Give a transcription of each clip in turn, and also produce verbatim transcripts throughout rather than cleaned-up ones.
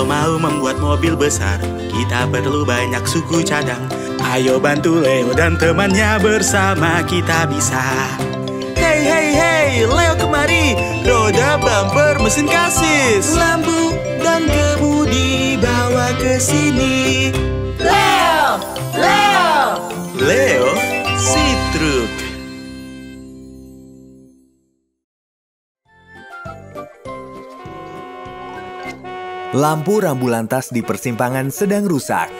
Kalau mau membuat mobil besar, kita perlu banyak suku cadang. Ayo bantu Leo dan temannya, bersama kita bisa. Hey hey hey, Leo kemari. Roda, bumper, mesin kasis, lampu dan kemudi bawa ke sini. Leo, Leo, Leo si Truk. Lampu rambu lantas di persimpangan sedang rusak.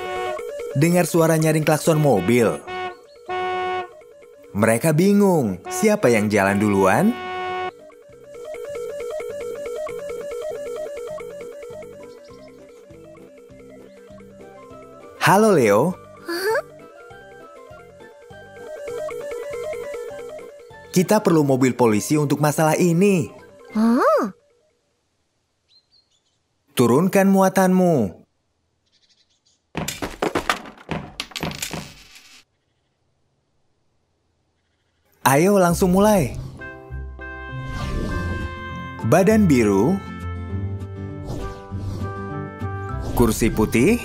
Dengar suara nyaring klakson mobil. Mereka bingung, siapa yang jalan duluan? Halo Leo. Huh? Kita perlu mobil polisi untuk masalah ini. Huh? Turunkan muatanmu. Ayo langsung mulai. Badan biru, kursi putih,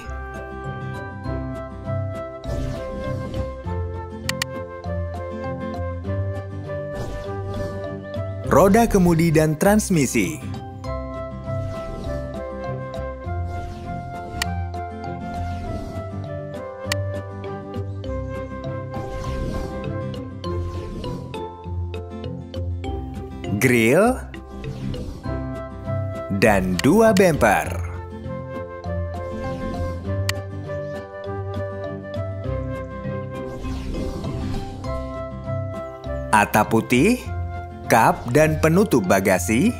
roda kemudi dan transmisi. Grill dan dua bemper. Atap putih, kap dan penutup bagasi.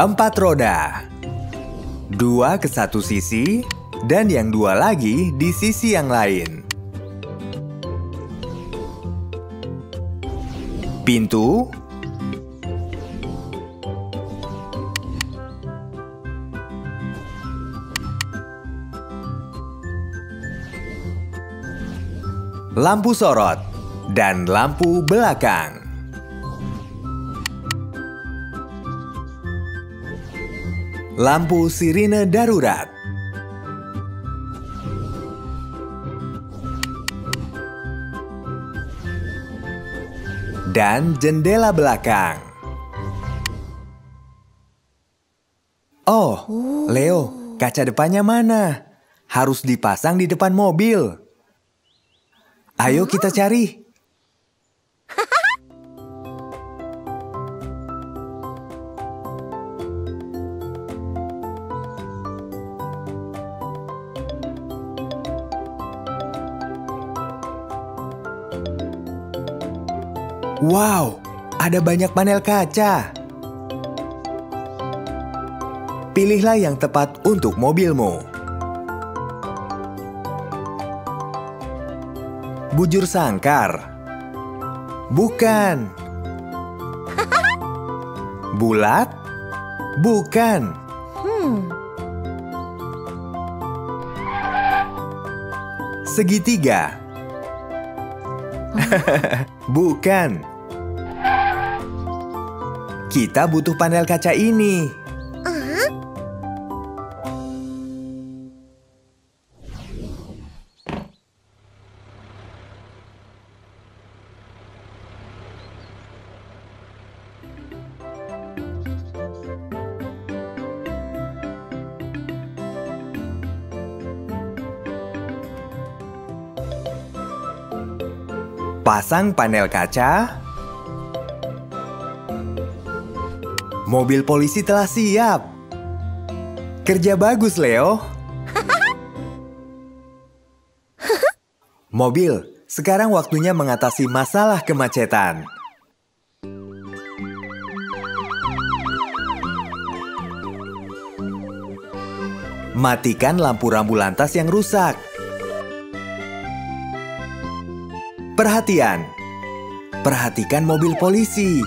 Empat roda, dua ke satu sisi dan yang dua lagi di sisi yang lain. Pintu, lampu sorot, dan lampu belakang. Lampu sirine darurat. Dan jendela belakang. Oh, Leo, kaca depannya mana? Harus dipasang di depan mobil. Ayo kita cari. Wow, ada banyak panel kaca. Pilihlah yang tepat untuk mobilmu. Bujur sangkar. Bukan. Bulat. Bukan. Segitiga. Bukan. Kita butuh panel kaca ini. Uh-huh. Pasang panel kaca. Mobil polisi telah siap. Kerja bagus, Leo. Mobil, sekarang waktunya mengatasi masalah kemacetan. Matikan lampu rambu lantas yang rusak. Perhatian. Perhatikan mobil polisi.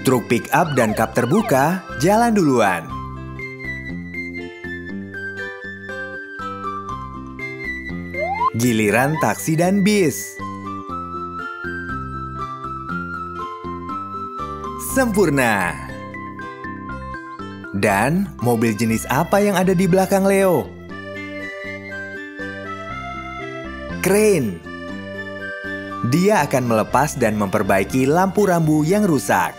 Truk pick-up dan kap terbuka jalan duluan. Giliran taksi dan bis. sempurna. Dan mobil jenis apa yang ada di belakang Leo? Crane. Dia akan melepas dan memperbaiki lampu rambu yang rusak.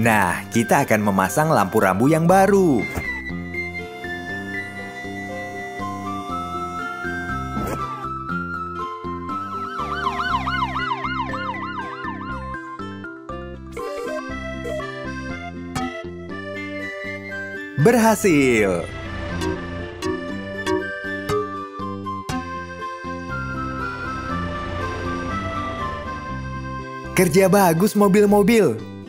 Nah, kita akan memasang lampu rambu yang baru. Berhasil! Kerja bagus mobil-mobil!